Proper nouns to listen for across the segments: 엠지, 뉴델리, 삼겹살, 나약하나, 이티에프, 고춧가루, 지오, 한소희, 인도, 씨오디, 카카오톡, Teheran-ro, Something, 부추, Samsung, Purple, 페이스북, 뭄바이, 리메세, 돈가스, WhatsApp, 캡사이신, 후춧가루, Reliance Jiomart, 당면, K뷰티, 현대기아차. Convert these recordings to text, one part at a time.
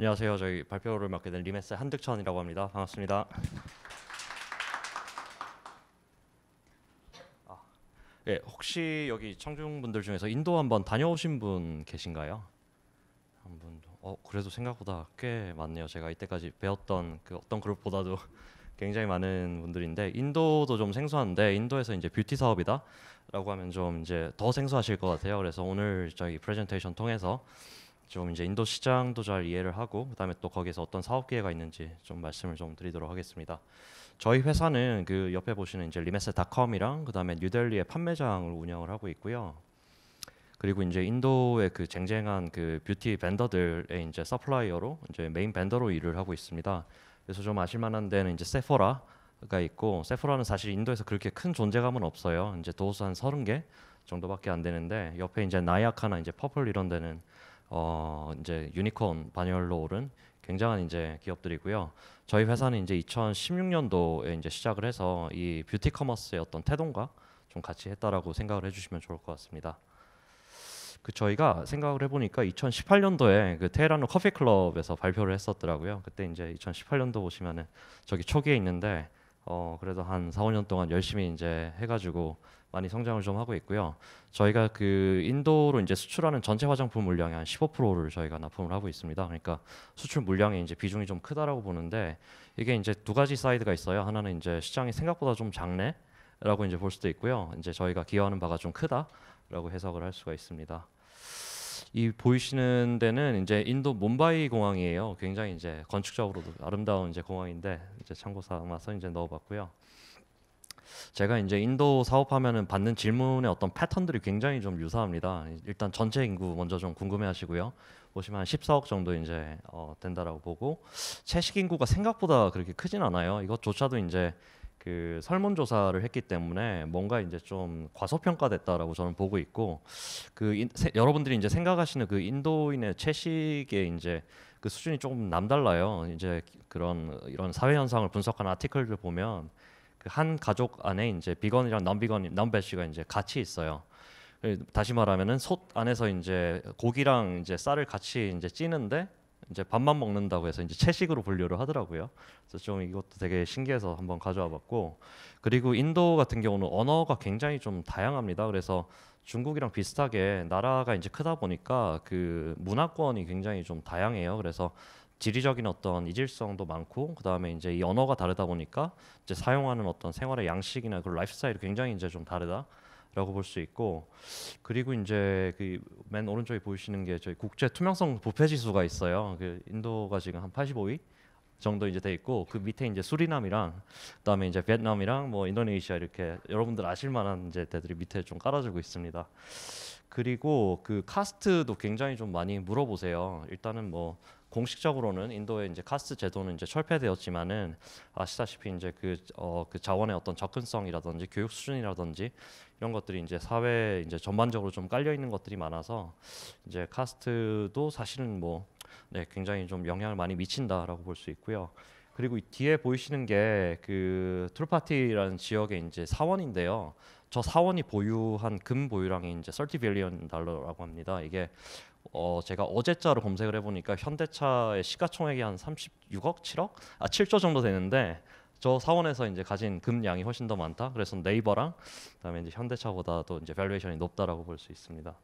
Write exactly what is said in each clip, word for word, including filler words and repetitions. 안녕하세요. 저희 발표를 맡게 된 리메세 한득천이라고 합니다. 반갑습니다. 아, 예, 혹시 여기 청중분들 중에서 인도 한번 다녀오신 분 계신가요? 한 분도. 어, 그래도 생각보다 꽤 많네요. 제가 이때까지 배웠던 그 어떤 그룹보다도 굉장히 많은 분들인데, 인도도 좀 생소한데 인도에서 이제 뷰티 사업이다라고 하면 좀 이제 더 생소하실 것 같아요. 그래서 오늘 저희 프레젠테이션 통해서 좀 이제 인도 시장도 잘 이해를 하고, 그다음에 또 거기에서 어떤 사업 기회가 있는지 좀 말씀을 좀 드리도록 하겠습니다. 저희 회사는 그 옆에 보시는 이제 리메세 닷컴이랑 그다음에 뉴델리의 판매장을 운영을 하고 있고요. 그리고 이제 인도의 그 쟁쟁한 그 뷰티 벤더들의 이제 서플라이어로 이제 메인 벤더로 일을 하고 있습니다. 그래서 좀 아실만한 데는 이제 세포라가 있고, 세포라는 사실 인도에서 그렇게 큰 존재감은 없어요. 이제 도수 한 서른 개 정도밖에 안 되는데, 옆에 이제 나약하나 이제 퍼플 이런 데는 어 이제 유니콘 반열로 오른 굉장한 이제 기업들이고요. 저희 회사는 이제 이천십육 년도에 이제 시작을 해서 이 뷰티 커머스의 어떤 태동과 좀 같이 했다라고 생각을 해주시면 좋을 것 같습니다. 그 저희가 생각을 해보니까 이천십팔 년도에 그 테헤란로 커피 클럽에서 발표를 했었더라고요. 그때 이제 이천십팔 년도 보시면은 저기 초기에 있는데, 어 그래도 한 사, 오 년 동안 열심히 이제 해가지고 많이 성장을 좀 하고 있고요. 저희가 그 인도로 이제 수출하는 전체 화장품 물량의 한 십오 퍼센트를 저희가 납품을 하고 있습니다. 그러니까 수출 물량의 이제 비중이 좀 크다라고 보는데, 이게 이제 두 가지 사이드가 있어요. 하나는 이제 시장이 생각보다 좀 작네라고 이제 볼 수도 있고요. 이제 저희가 기여하는 바가 좀 크다라고 해석을 할 수가 있습니다. 이 보이시는 데는 이제 인도 뭄바이 공항이에요. 굉장히 이제 건축적으로도 아름다운 이제 공항인데, 이제 참고 삼아서 이제 넣어봤고요. 제가 이제 인도 사업하면은 받는 질문의 어떤 패턴들이 굉장히 좀 유사합니다. 일단 전체 인구 먼저 좀 궁금해하시고요. 보시면 한 십사억 정도 이제 어 된다라고 보고, 채식 인구가 생각보다 그렇게 크진 않아요. 이것조차도 이제 그 설문조사를 했기 때문에 뭔가 이제 좀 과소평가됐다라고 저는 보고 있고, 그 인, 세, 여러분들이 이제 생각하시는 그 인도인의 채식의 이제 그 수준이 조금 남달라요. 이제 그런 이런 사회 현상을 분석한 아티클들 보면 그 한 가족 안에 이제 비건이랑 넘비건, 넘베시가 이제 같이 있어요. 다시 말하면은 솥 안에서 이제 고기랑 이제 쌀을 같이 이제 찌는데, 이제 밥만 먹는다고 해서 이제 채식으로 분류를 하더라고요. 그래서 좀 이것도 되게 신기해서 한번 가져와봤고, 그리고 인도 같은 경우는 언어가 굉장히 좀 다양합니다. 그래서 중국이랑 비슷하게 나라가 이제 크다 보니까 그 문화권이 굉장히 좀 다양해요. 그래서 지리적인 어떤 이질성도 많고, 그 다음에 이제 이 언어가 다르다 보니까 이제 사용하는 어떤 생활의 양식이나 그 라이프스타일이 굉장히 이제 좀 다르다. 라고 볼 수 있고, 그리고 이제 그 맨 오른쪽에 보이시는 게 저희 국제 투명성 부패 지수가 있어요. 그 인도가 지금 한 팔십오 위 정도 이제 돼 있고, 그 밑에 이제 수리남이랑 그다음에 이제 베트남이랑 뭐 인도네시아 이렇게 여러분들 아실 만한 이제 데들이 밑에 좀 깔아주고 있습니다. 그리고 그 카스트도 굉장히 좀 많이 물어보세요. 일단은 뭐 공식적으로는 인도의 이제 카스트 제도는 이제 철폐되었지만은, 아시다시피 이제 그 어 그 자원의 어떤 접근성이라든지 교육 수준이라든지 이런 것들이 이제 사회 이제 전반적으로 좀 깔려 있는 것들이 많아서, 이제 카스트도 사실은 뭐 네, 굉장히 좀 영향을 많이 미친다라고 볼 수 있고요. 그리고 이 뒤에 보이시는 게 그 트루파티라는 지역의 이제 사원인데요. 저 사원이 보유한 금 보유량이 이제 삼십 빌리언 달러라고 합니다. 이게 어 제가 어제자로 검색을 해보니까 현대차의 시가총액이 한 삼십육억, 칠억, 아 칠조 정도 되는데, 저 사원에서 이제 가진 금량이 훨씬 더 많다. 그래서 네이버랑 그다음에 이제 현대차보다도 이제 밸류에이션이 높다라고 볼 수 있습니다.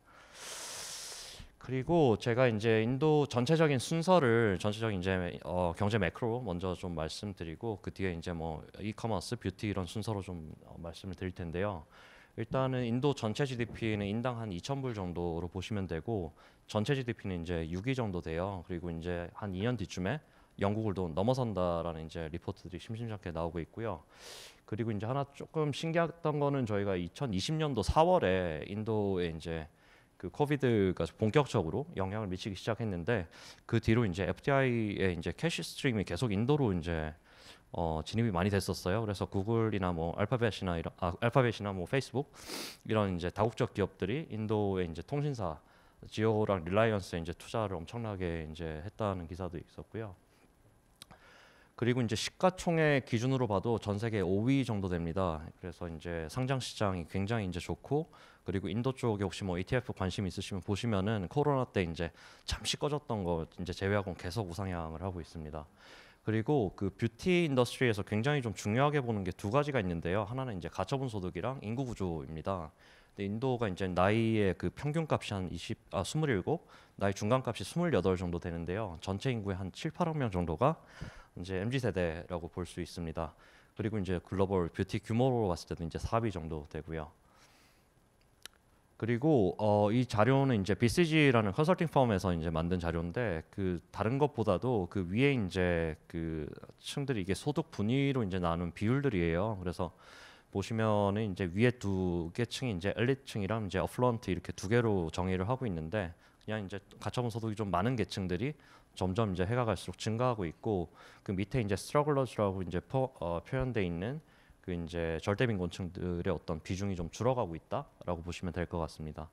그리고 제가 이제 인도 전체적인 순서를 전체적인 이제 어 경제 매크로 먼저 좀 말씀드리고, 그 뒤에 이제 뭐 이커머스, 뷰티 이런 순서로 좀 어 말씀을 드릴 텐데요. 일단은 인도 전체 지디피는 인당 한 이천 불 정도로 보시면 되고, 전체 지디피는 이제 육 위 정도 돼요. 그리고 이제 한 이 년 뒤쯤에 영국을 넘어선다라는 이제 리포트들이 심심찮게 나오고 있고요. 그리고 이제 하나 조금 신기했던 거는, 저희가 이천이십 년도 사월에 인도에 이제 그 코비드가 본격적으로 영향을 미치기 시작했는데, 그 뒤로 이제 에프디아이의 이제 캐시 스트림이 계속 인도로 이제 어 진입이 많이 됐었어요. 그래서 구글이나 뭐 알파벳이나 이런 아, 알파벳이나 뭐 페이스북 이런 이제 다국적 기업들이 인도의 이제 통신사 지오랑 릴라이언스에 이제 투자를 엄청나게 이제 했다는 기사도 있었고요. 그리고 이제 시가총액 기준으로 봐도 전 세계 오 위 정도 됩니다. 그래서 이제 상장 시장이 굉장히 이제 좋고, 그리고 인도 쪽에 혹시 뭐 이티에프 관심 있으시면 보시면은 코로나 때 이제 잠시 꺼졌던 거 이제 제외하고는 계속 우상향을 하고 있습니다. 그리고 그 뷰티 인더스트리에서 굉장히 좀 중요하게 보는 게 두 가지가 있는데요. 하나는 이제 가처분 소득이랑 인구 구조입니다. 근데 인도가 이제 나이의 그 평균값이 한 이십, 아, 이십칠, 나이 중간값이 이십팔 정도 되는데요. 전체 인구의 한 칠, 팔억 명 정도가 이제 엠지 세대라고 볼 수 있습니다. 그리고 이제 글로벌 뷰티 규모로 봤을 때도 이제 사 위 정도 되고요. 그리고 어, 이 자료는 이제 비씨지라는 컨설팅 펌에서 이제 만든 자료인데, 그 다른 것보다도 그 위에 이제 그 층들이 이게 소득 분위로 이제 나눈 비율들이에요. 그래서 보시면은 이제 위에 두 개 층이 이제 엘리트층이랑 이제 어플런트 이렇게 두 개로 정의를 하고 있는데, 그냥 이제 가처분 소득이 좀 많은 계층들이 점점 이제 해가 갈수록 증가하고 있고, 그 밑에 이제 스트러글러즈라고 이제 포, 어, 표현돼 있는 그 이제 절대빈곤층들의 어떤 비중이 좀 줄어가고 있다라고 보시면 될 것 같습니다.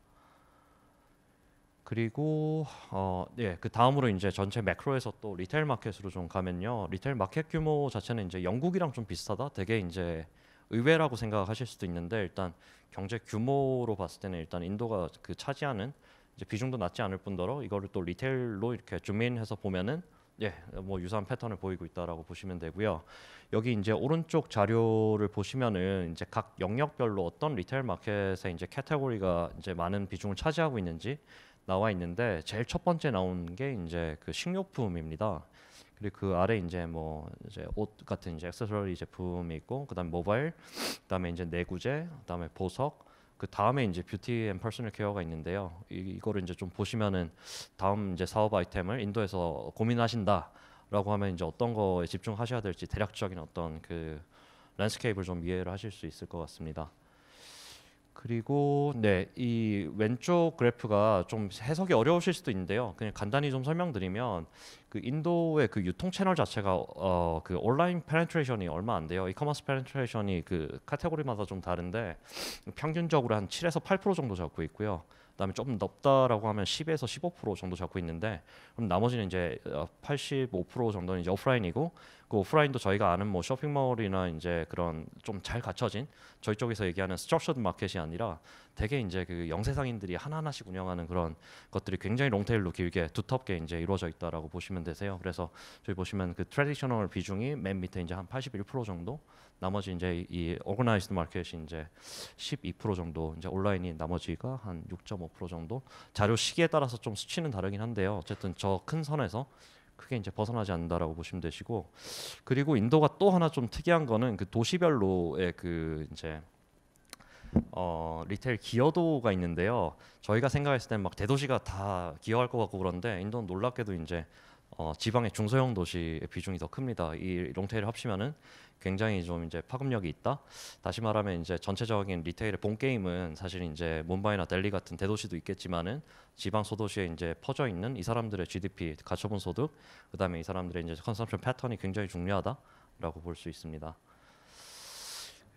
그리고 어, 예, 그 다음으로 이제 전체 매크로에서 또 리테일 마켓으로 좀 가면요, 리테일 마켓 규모 자체는 이제 영국이랑 좀 비슷하다, 되게 이제 의외라고 생각하실 수도 있는데, 일단 경제 규모로 봤을 때는 일단 인도가 그 차지하는 이제 비중도 낮지 않을 뿐더러 이거를 또 리테일로 이렇게 줌인해서 보면은 예, 뭐 유사한 패턴을 보이고 있다라고 보시면 되고요. 여기 이제 오른쪽 자료를 보시면은 이제 각 영역별로 어떤 리테일 마켓의 이제 카테고리가 이제 많은 비중을 차지하고 있는지 나와 있는데, 제일 첫 번째 나온 게 이제 그 식료품입니다. 그리고 그 아래 이제 뭐 이제 옷 같은 이제 액세서리 제품이 있고, 그다음에 모바일, 그다음에 이제 내구재, 그다음에 보석, 그 다음에 이제 뷰티 앤 퍼스널 케어가 있는데요. 이, 이거를 이제 좀 보시면은 다음 이제 사업 아이템을 인도에서 고민하신다라고 하면 이제 어떤 거에 집중하셔야 될지 대략적인 어떤 그 랜스케이프를 좀 이해를 하실 수 있을 것 같습니다. 그리고 네, 이 왼쪽 그래프가 좀 해석이 어려우실 수도 있는데요. 그냥 간단히 좀 설명드리면, 그 인도의 그 유통 채널 자체가 어, 그 온라인 페네트레이션이 얼마 안 돼요. 이커머스 페네트레이션이 그 카테고리마다 좀 다른데 평균적으로 한 칠에서 팔 퍼센트 정도 잡고 있고요. 그다음에 조금 높다라고 하면 십에서 십오 퍼센트 정도 잡고 있는데, 그럼 나머지는 이제 팔십오 퍼센트 정도는 이제 오프라인이고, 그 오프라인도 저희가 아는 뭐 쇼핑몰이나 이제 그런 좀 잘 갖춰진 저희 쪽에서 얘기하는 스트럭처드 마켓이 아니라 되게 이제 그 영세상인들이 하나하나씩 운영하는 그런 것들이 굉장히 롱테일로 길게 두텁게 이제 이루어져 있다라고 보시면 되세요. 그래서 저희 보시면 그 트래디셔널 비중이 맨 밑에 이제 한 팔십일 퍼센트 정도, 나머지 이제 이 오거나이즈드 마켓이 이제 십이 퍼센트 정도, 이제 온라인이 나머지가 한 육 점 오 퍼센트 정도. 자료 시기에 따라서 좀 수치는 다르긴 한데요. 어쨌든 저 큰 선에서 크게 이제 벗어나지 않는다라고 보시면 되시고, 그리고 인도가 또 하나 좀 특이한 거는 그 도시별로의 그 이제 어, 리테일 기여도가 있는데요. 저희가 생각했을 땐 막 대도시가 다 기여할 것 같고 그런데, 인도는 놀랍게도 이제 어, 지방의 중소형 도시의 비중이 더 큽니다. 이 롱테일을 합치면은 굉장히 좀 이제 파급력이 있다. 다시 말하면 이제 전체적인 리테일의 본 게임은 사실 이제 뭄바이나 델리 같은 대도시도 있겠지만은 지방 소도시에 이제 퍼져 있는 이 사람들의 지디피, 가처분 소득, 그다음에 이 사람들의 이제 컨섬션 패턴이 굉장히 중요하다라고 볼 수 있습니다.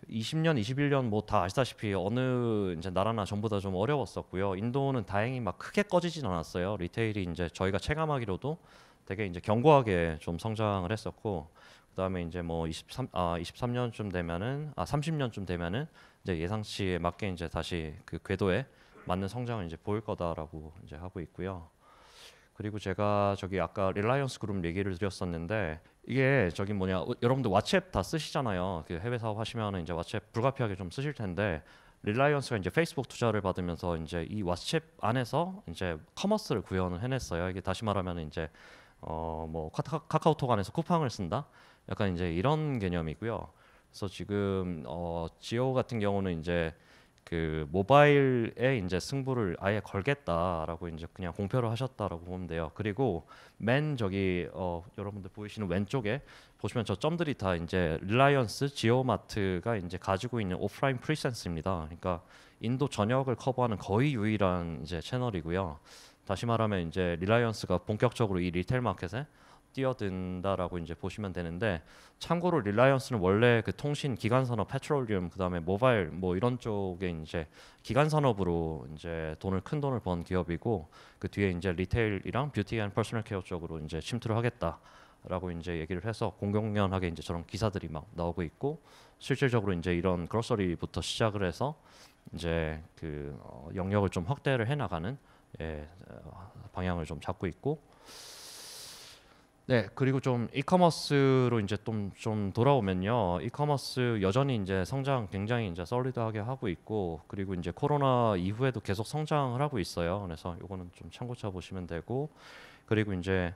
이십 년, 이십일 년 뭐 다 아시다시피 어느 이제 나라나 전부 다 좀 어려웠었고요. 인도는 다행히 막 크게 꺼지진 않았어요. 리테일이 이제 저희가 체감하기로도 되게 이제 견고하게 좀 성장을 했었고, 그다음에 이제 뭐 이십삼 아 이십삼 년쯤 되면은 아 삼십 년쯤 되면은 이제 예상치에 맞게 이제 다시 그 궤도에 맞는 성장을 이제 보일 거다라고 이제 하고 있고요. 그리고 제가 저기 아까 릴라이언스 그룹 얘기를 드렸었는데, 이게 저기 뭐냐, 여러분들 왓츠앱 다 쓰시잖아요. 그 해외 사업 하시면은 이제 왓츠앱 불가피하게 좀 쓰실 텐데, 릴라이언스가 이제 페이스북 투자를 받으면서 이제 이 왓츠앱 안에서 이제 커머스를 구현을 해냈어요. 이게 다시 말하면 이제 어 뭐 카카오톡 안에서 쿠팡을 쓴다, 약간 이제 이런 개념이고요. 그래서 지금 어 지오 같은 경우는 이제 그 모바일에 이제 승부를 아예 걸겠다라고 이제 그냥 공표를 하셨다라고 보면 돼요. 그리고 맨 저기 어 여러분들 보이시는 왼쪽에 보시면 저 점들이 다 이제 릴라이언스 지오마트가 이제 가지고 있는 오프라인 프리센스입니다. 그러니까 인도 전역을 커버하는 거의 유일한 이제 채널이고요. 다시 말하면 이제 릴라이언스가 본격적으로 이 리테일 마켓에 뛰어든다라고 이제 보시면 되는데, 참고로 릴라이언스는 원래 그 통신 기간 산업, 페트롤리움, 그다음에 모바일 뭐 이런 쪽에 이제 기간 산업으로 이제 돈을 큰 돈을 번 기업이고, 그 뒤에 이제 리테일이랑 뷰티 앤 퍼스널 케어 쪽으로 이제 침투를 하겠다 라고 이제 얘기를 해서 공공연하게 이제 저런 기사들이 막 나오고 있고, 실질적으로 이제 이런 그로서리부터 시작을 해서 이제 그 어, 영역을 좀 확대를 해 나가는 예, 방향을 좀 잡고 있고, 네, 그리고 좀 이커머스로 이제 좀 좀 돌아오면요, 이커머스 여전히 이제 성장 굉장히 이제 솔리드하게 하고 있고, 그리고 이제 코로나 이후에도 계속 성장을 하고 있어요. 그래서 요거는 좀 참고쳐 보시면 되고, 그리고 이제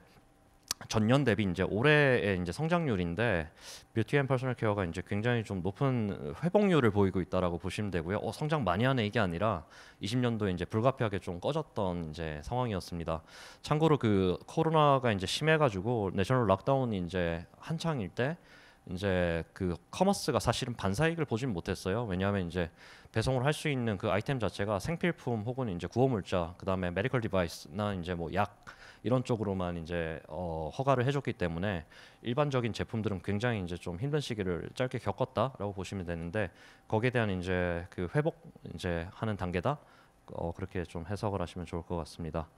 전년 대비 이제 올해의 이제 성장률인데 뷰티 앤 퍼스널 케어가 이제 굉장히 좀 높은 회복률을 보이고 있다라고 보시면 되고요. 어, 성장 많이 하네 이게 아니라 이십 년도에 이제 불가피하게 좀 꺼졌던 이제 상황이었습니다. 참고로 그 코로나가 이제 심해가지고 내셔널 락다운이 이제 한창일 때 이제 그 커머스가 사실은 반사익을 보진 못했어요. 왜냐하면 이제 배송을 할 수 있는 그 아이템 자체가 생필품 혹은 이제 구호물자, 그다음에 메디컬 디바이스나 이제 뭐 약 이런 쪽으로만 이제 어, 허가를 해줬기 때문에 일반적인 제품들은 굉장히 이제 좀 힘든 시기를 짧게 겪었다라고 보시면 되는데, 거기에 대한 이제 그 회복 이제 하는 단계다, 어, 그렇게 좀 해석을 하시면 좋을 것 같습니다.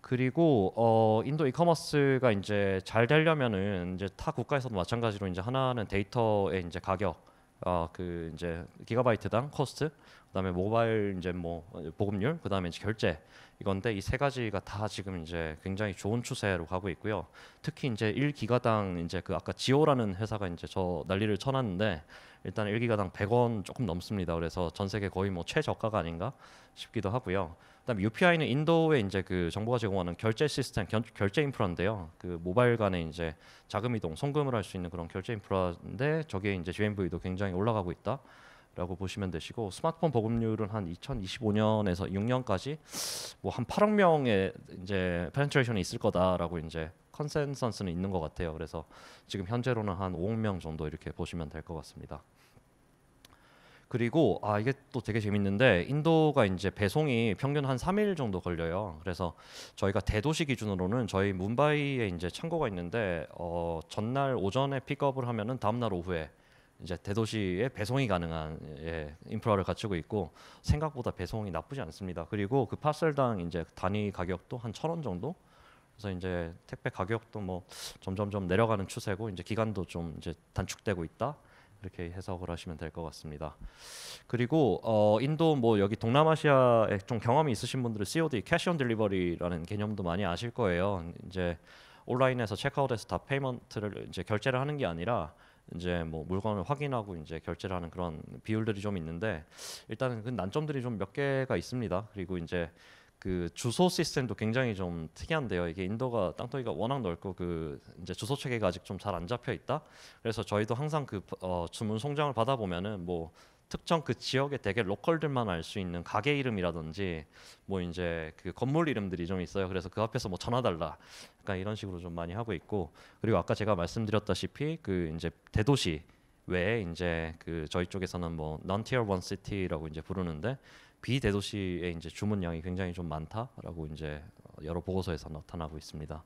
그리고 어, 인도 이커머스가 이제 잘 되려면은 이제 타 국가에서도 마찬가지로 이제 하나는 데이터의 이제 가격, 어, 그 이제 기가바이트당 코스트, 그다음에 모바일 이제 뭐 보급률, 그다음에 이제 결제, 이건데 이 세 가지가 다 지금 이제 굉장히 좋은 추세로 가고 있고요. 특히 이제 일 기가당 이제 그 아까 지오라는 회사가 이제 저 난리를 쳐놨는데 일단 일 기가당 백 원 조금 넘습니다. 그래서 전 세계 거의 뭐 최저가가 아닌가 싶기도 하고요. 그다음에 유피아이는 인도의 이제 그 정부가 제공하는 결제 시스템, 견, 결제 인프라인데요. 그 모바일 간의 이제 자금 이동, 송금을 할 수 있는 그런 결제 인프라인데 저기에 이제 지엠브이도 굉장히 올라가고 있다. 라고 보시면 되시고, 스마트폰 보급률은 한 이천이십오 년에서 육 년까지 뭐 한 팔억 명의 이제 페네트레이션이 있을 거다라고 이제 컨센서스는 있는 것 같아요. 그래서 지금 현재로는 한 오억 명 정도 이렇게 보시면 될 것 같습니다. 그리고 아 이게 또 되게 재밌는데 인도가 이제 배송이 평균 한 삼 일 정도 걸려요. 그래서 저희가 대도시 기준으로는 저희 뭄바이에 이제 창고가 있는데 어, 전날 오전에 픽업을 하면은 다음날 오후에 이제 대도시에 배송이 가능한 예, 인프라를 갖추고 있고 생각보다 배송이 나쁘지 않습니다. 그리고 그 파셀당 이제 단위 가격도 한 천 원 정도. 그래서 이제 택배 가격도 뭐 점점점 내려가는 추세고 이제 기간도 좀 이제 단축되고 있다. 이렇게 해석을 하시면 될 것 같습니다. 그리고 어, 인도 뭐 여기 동남아시아에 좀 경험이 있으신 분들은 씨오디, 캐시 온 딜리버리라는 개념도 많이 아실 거예요. 이제 온라인에서 체크아웃해서 다 페이먼트를 이제 결제를 하는 게 아니라 이제 뭐 물건을 확인하고 이제 결제를 하는 그런 비율들이 좀 있는데 일단은 그 난점들이 좀 몇 개가 있습니다. 그리고 이제 그 주소 시스템도 굉장히 좀 특이한데요. 이게 인도가 땅덩이가 워낙 넓고 그 이제 주소 체계가 아직 좀 잘 안 잡혀 있다. 그래서 저희도 항상 그 어, 주문 송장을 받아 보면은 뭐 특정 그 지역의 되게 로컬들만 알 수 있는 가게 이름이라든지 뭐 이제 그 건물 이름들이 좀 있어요. 그래서 그 앞에서 뭐 전화 달라 약간 이런 식으로 좀 많이 하고 있고, 그리고 아까 제가 말씀드렸다시피 그 이제 대도시 외에 이제 그 저희 쪽에서는 뭐 non-tier one city라고 이제 부르는데 비대도시의 이제 주문량이 굉장히 좀 많다라고 이제 여러 보고서에서 나타나고 있습니다.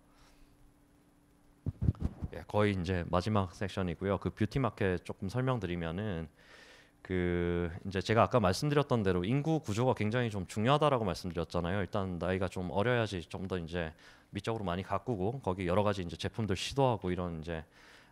예, 거의 이제 마지막 섹션이고요. 그 뷰티 마켓 조금 설명드리면은 그 이제 제가 아까 말씀드렸던 대로 인구 구조가 굉장히 좀 중요하다라고 말씀드렸잖아요. 일단 나이가 좀 어려야지 좀 더 이제 미적으로 많이 가꾸고 거기 여러 가지 이제 제품들 시도하고 이런 이제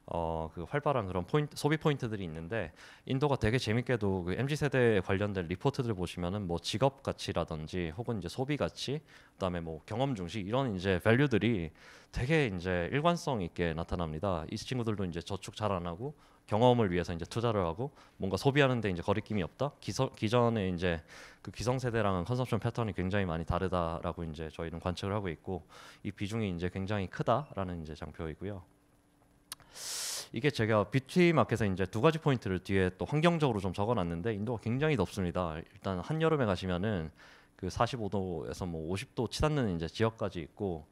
어 그 활발한 그런 포인트, 소비 포인트들이 있는데 인도가 되게 재밌게도 그 엠지 세대에 관련된 리포트들 보시면은 뭐 직업 가치라든지 혹은 이제 소비 가치, 그다음에 뭐 경험 중심 이런 이제 밸류들이 되게 이제 일관성 있게 나타납니다. 이 친구들도 이제 저축 잘 안 하고 경험을 위해서 이제 투자를 하고 뭔가 소비하는데 이제 거리낌이 없다. 기서, 기존의 이제 그 기성 세대랑은 컨셉션 패턴이 굉장히 많이 다르다라고 이제 저희는 관측을 하고 있고 이 비중이 이제 굉장히 크다라는 이제 장표이고요. 이게 제가 뷰티 마켓에서 이제 두 가지 포인트를 뒤에 또 환경적으로 좀 적어놨는데 인도가 굉장히 덥습니다. 일단 한 여름에 가시면은 그 사십오 도에서 뭐 오십 도 치닫는 이제 지역까지 있고,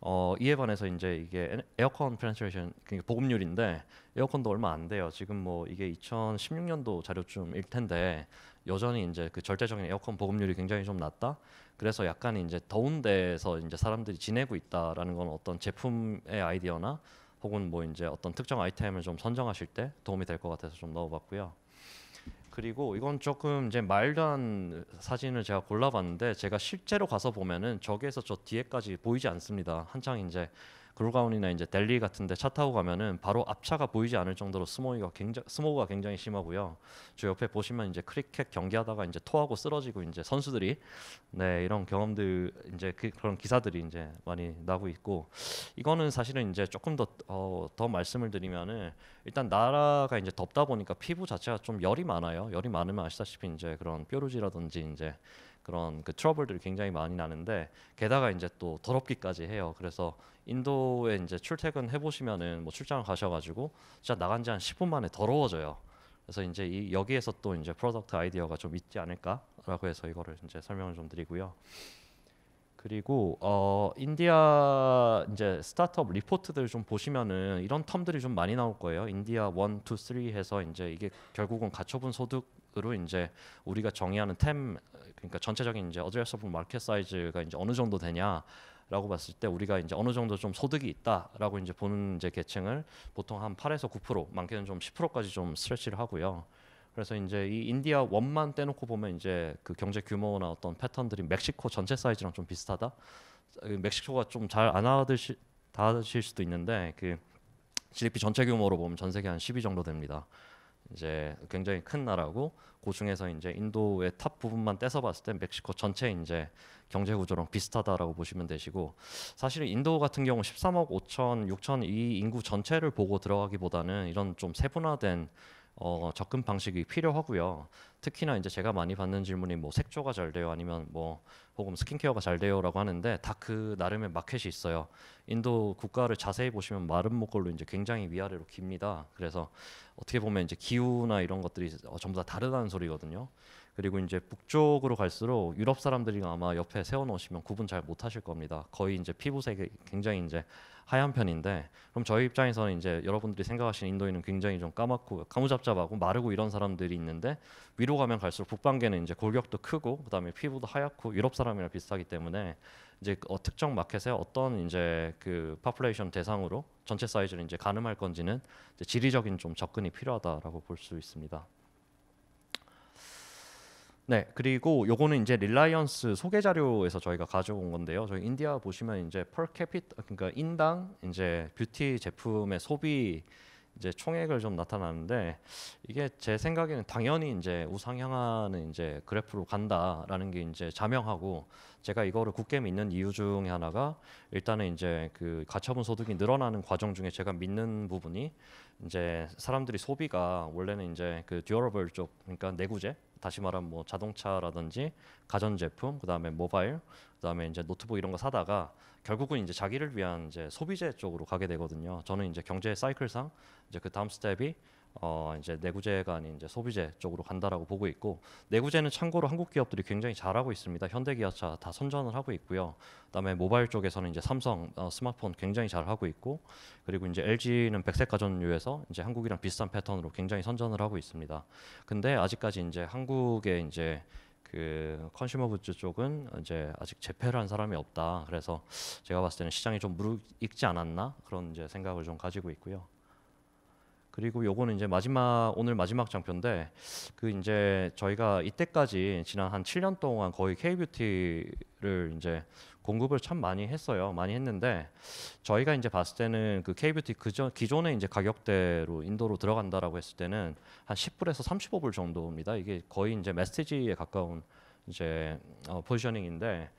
어, 이에 반해서 이제 이게 에어컨 페네트레이션, 그러니까 보급률인데 에어컨도 얼마 안 돼요. 지금 뭐 이게 이천십육 년도 자료쯤일 텐데 여전히 이제 그 절대적인 에어컨 보급률이 굉장히 좀 낮다. 그래서 약간 이제 더운 데에서 이제 사람들이 지내고 있다라는 건 어떤 제품의 아이디어나 혹은 뭐 이제 어떤 특정 아이템을 좀 선정하실 때 도움이 될 것 같아서 좀 넣어봤고요. 그리고 이건 조금 이제 말단 사진을 제가 골라봤는데 제가 실제로 가서 보면은 저기에서 저 뒤에까지 보이지 않습니다. 한창 이제 글루가온이나 이제 델리 같은데 차 타고 가면은 바로 앞차가 보이지 않을 정도로 스모그가 굉장히 스모그가 굉장히 심하고요. 저 옆에 보시면 이제 크리켓 경기하다가 이제 토하고 쓰러지고 이제 선수들이 네 이런 경험들 이제 그, 그런 기사들이 이제 많이 나고 있고, 이거는 사실은 이제 조금 더 어, 더 말씀을 드리면은 일단 나라가 이제 덥다 보니까 피부 자체가 좀 열이 많아요. 열이 많으면 아시다시피 이제 그런 뾰루지라든지 이제 그런 그 트러블들이 굉장히 많이 나는데 게다가 이제 또 더럽기까지 해요. 그래서 인도에 이제 출퇴근 해보시면은 뭐 출장 가셔가지고 진짜 나간 지 한 십 분 만에 더러워져요. 그래서 이제 이 여기에서 또 이제 프로덕트 아이디어가 좀 있지 않을까라고 해서 이거를 이제 설명을 좀 드리고요. 그리고 어 인디아 이제 스타트업 리포트들 좀 보시면은 이런 텀들이 좀 많이 나올 거예요. 인디아 일, 이, 삼 해서 이제 이게 결국은 가처분 소득으로 이제 우리가 정의하는 템, 그러니까 전체적인 이제 어드레서블 마켓 사이즈가 이제 어느 정도 되냐라고 봤을 때 우리가 이제 어느 정도 좀 소득이 있다라고 이제 보는 이제 계층을 보통 한 팔에서 구 퍼센트, 많게는 좀 십 퍼센트까지 좀 스트레치를 하고요. 그래서 이제 이 인디아 원만 떼놓고 보면 이제 그 경제 규모나 어떤 패턴들이 멕시코 전체 사이즈랑 좀 비슷하다. 멕시코가 좀 잘 안 하듯이 다실 수도 있는데 그 지디피 전체 규모로 보면 전 세계 한 십 위 정도 됩니다. 이제 굉장히 큰 나라고, 그 중에서 이제 인도의 탑 부분만 떼서 봤을 때 멕시코 전체 이제 경제 구조랑 비슷하다라고 보시면 되시고, 사실은 인도 같은 경우 십삼억 오천, 육천 이 인구 전체를 보고 들어가기보다는 이런 좀 세분화된 어, 접근 방식이 필요하고요. 특히나 이제 제가 많이 받는 질문이 뭐 색조가 잘 돼요, 아니면 뭐 혹은 스킨케어가 잘 돼요라고 하는데 다 그 나름의 마켓이 있어요. 인도 국가를 자세히 보시면 마른 목걸로 이제 굉장히 위아래로 깁니다. 그래서 어떻게 보면 이제 기후나 이런 것들이 전부 다 다르다는 소리거든요. 그리고 이제 북쪽으로 갈수록 유럽 사람들이 아마 옆에 세워놓으시면 구분 잘 못하실 겁니다. 거의 이제 피부색이 굉장히 이제 하얀 편인데, 그럼 저희 입장에서는 이제 여러분들이 생각하시는 인도인은 굉장히 좀 까맣고 까무잡잡하고 마르고 이런 사람들이 있는데, 위로 가면 갈수록 북반계는 이제 골격도 크고 그다음에 피부도 하얗고 유럽 사람이랑 비슷하기 때문에 이제 어, 특정 마켓에 어떤 이제 그 파퓰레이션 대상으로 전체 사이즈를 이제 가늠할 건지는 이제 지리적인 좀 접근이 필요하다라고 볼 수 있습니다. 네, 그리고 요거는 이제 릴라이언스 소개 자료에서 저희가 가져온 건데요. 저희 인디아 보시면 이제 퍼캐피타, 그러니까 인당 이제 뷰티 제품의 소비 이제 총액을 좀 나타나는데, 이게 제 생각에는 당연히 이제 우상향하는 이제 그래프로 간다라는 게 이제 자명하고, 제가 이거를 굳게 믿는 이유 중에 하나가 일단은 이제 그 가처분 소득이 늘어나는 과정 중에 제가 믿는 부분이 이제 사람들이 소비가 원래는 이제 그 듀어러블 쪽, 그러니까 내구재, 다시 말하면 뭐 자동차라든지 가전제품, 그다음에 모바일, 그다음에 이제 노트북 이런 거 사다가 결국은 이제 자기를 위한 이제 소비재 쪽으로 가게 되거든요. 저는 이제 경제 사이클상 이제 그 다음 스텝이 어 이제 내구재가 아닌 이제 소비재 쪽으로 간다라고 보고 있고, 내구재는 참고로 한국 기업들이 굉장히 잘하고 있습니다. 현대기아차 다 선전을 하고 있고요. 그다음에 모바일 쪽에서는 이제 삼성 어, 스마트폰 굉장히 잘하고 있고, 그리고 이제 엘지는 백색 가전류에서 이제 한국이랑 비슷한 패턴으로 굉장히 선전을 하고 있습니다. 근데 아직까지 이제 한국의 이제 그 컨슈머 굿즈 쪽은 이제 아직 재패를 한 사람이 없다. 그래서 제가 봤을 때는 시장이 좀 무르익지 않았나 그런 이제 생각을 좀 가지고 있고요. 그리고 요거는 이제 마지막, 오늘 마지막 장표인데, 그 이제 저희가 이때까지 지난 한 칠 년 동안 거의 K-뷰티를 이제 공급을 참 많이 했어요. 많이 했는데 저희가 이제 봤을 때는 그 K-뷰티 그전 기존의 이제 가격대로 인도로 들어간다라고 했을 때는 한 십 불에서 삼십오 불 정도입니다. 이게 거의 이제 메스티지에 가까운 이제 어, 포지셔닝인데,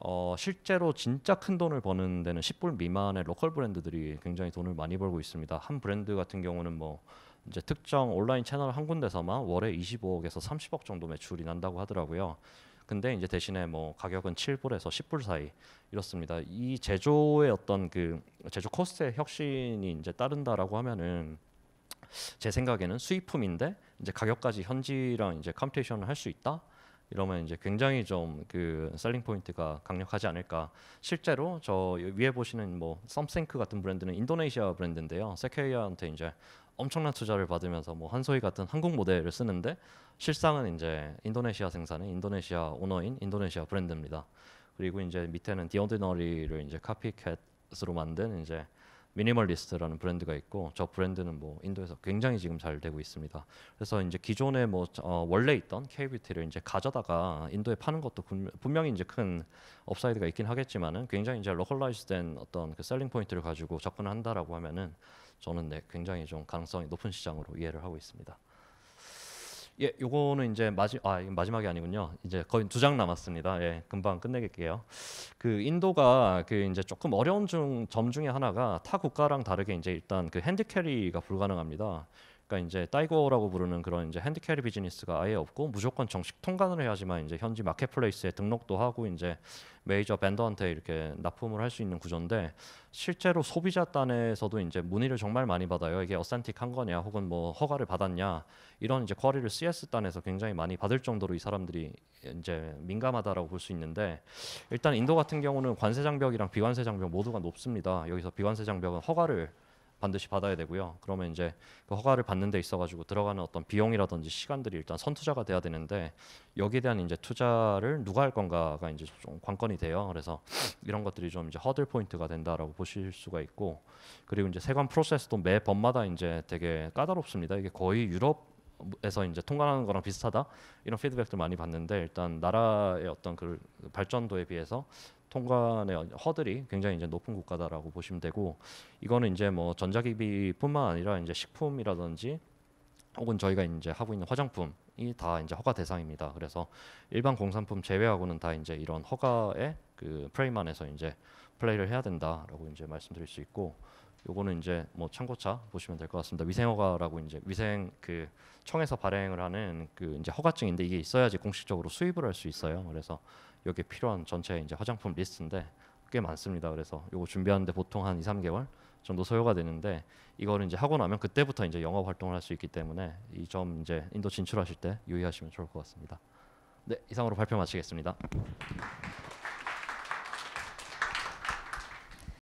어, 실제로 진짜 큰 돈을 버는 데는 십 불 미만의 로컬 브랜드들이 굉장히 돈을 많이 벌고 있습니다. 한 브랜드 같은 경우는 뭐 이제 특정 온라인 채널 한 군데서만 월에 이십오억에서 삼십억 정도 매출이 난다고 하더라고요. 근데 이제 대신에 뭐 가격은 칠 불에서 십 불 사이 이렇습니다. 이 제조의 어떤 그 제조 코스트의 혁신이 이제 따른다라고 하면은 제 생각에는 수입품인데 이제 가격까지 현지랑 이제 컴피티션을 할 수 있다? 이러면 이제 굉장히 좀 그 셀링 포인트가 강력하지 않을까. 실제로 저 위에 보시는 뭐 썸씽 같은 브랜드는 인도네시아 브랜드인데요. 세케이아한테 이제 엄청난 투자를 받으면서 뭐 한소희 같은 한국 모델을 쓰는데 실상은 이제 인도네시아 생산의 인도네시아 오너인 인도네시아 브랜드입니다. 그리고 이제 밑에는 디오디너리를 이제 카피캣으로 만든 이제 미니멀리스트라는 브랜드가 있고, 저 브랜드는 뭐 인도에서 굉장히 지금 잘 되고 있습니다. 그래서 이제 기존에 뭐 어 원래 있던 K-뷰티를 이제 가져다가 인도에 파는 것도 분명히 이제 큰 업사이드가 있긴 하겠지만은, 굉장히 이제 로컬라이즈된 어떤 그 셀링 포인트를 가지고 접근한다라고 하면은 저는 네, 굉장히 좀 가능성이 높은 시장으로 이해를 하고 있습니다. 예, 요거는 이제 마지, 아, 마지막이 아니군요. 이제 거의 두 장 남았습니다. 예, 금방 끝내게요. 그 인도가 그 이제 조금 어려운 중, 점 중에 하나가 타 국가랑 다르게 이제 일단 그 핸디캐리가 불가능합니다. 그러니까 이제 따이거라고 부르는 그런 이제 핸디캐리 비즈니스가 아예 없고, 무조건 정식 통관을 해야지만 이제 현지 마켓플레이스에 등록도 하고 이제 메이저 벤더한테 이렇게 납품을 할 수 있는 구조인데, 실제로 소비자 단에서도 이제 문의를 정말 많이 받아요. 이게 어센틱한 거냐, 혹은 뭐 허가를 받았냐, 이런 이제 쿼리를 씨에스 단에서 굉장히 많이 받을 정도로 이 사람들이 이제 민감하다라고 볼 수 있는데, 일단 인도 같은 경우는 관세 장벽이랑 비관세 장벽 모두가 높습니다. 여기서 비관세 장벽은 허가를 반드시 받아야 되고요. 그러면 이제 그 허가를 받는 데 있어 가지고 들어가는 어떤 비용이라든지 시간들이 일단 선투자가 돼야 되는데, 여기에 대한 이제 투자를 누가 할 건가가 이제 좀 관건이 돼요. 그래서 이런 것들이 좀 이제 허들 포인트가 된다라고 보실 수가 있고, 그리고 이제 세관 프로세스도 매 법마다 이제 되게 까다롭습니다. 이게 거의 유럽에서 이제 통관하는 거랑 비슷하다, 이런 피드백도 많이 받는데, 일단 나라의 어떤 그 발전도에 비해서 통관의 허들이 굉장히 이제 높은 국가다라고 보시면 되고, 이거는 이제 뭐 전자기기뿐만 아니라 이제 식품이라든지 혹은 저희가 이제 하고 있는 화장품이 다 이제 허가 대상입니다. 그래서 일반 공산품 제외하고는 다 이제 이런 허가의 그 프레임 안에서 이제 플레이를 해야 된다라고 이제 말씀드릴 수 있고, 요거는 이제 뭐 참고차 보시면 될 것 같습니다. 위생허가라고 이제 위생 그 청에서 발행을 하는 그 이제 허가증인데, 이게 있어야지 공식적으로 수입을 할 수 있어요. 그래서 여기 필요한 전체 이제 화장품 리스트인데 꽤 많습니다. 그래서 요거 준비하는데 보통 한 이 삼 개월 정도 소요가 되는데, 이거를 이제 하고 나면 그때부터 이제 영업 활동을 할 수 있기 때문에 이 점 이제 인도 진출하실 때 유의하시면 좋을 것 같습니다. 네, 이상으로 발표 마치겠습니다.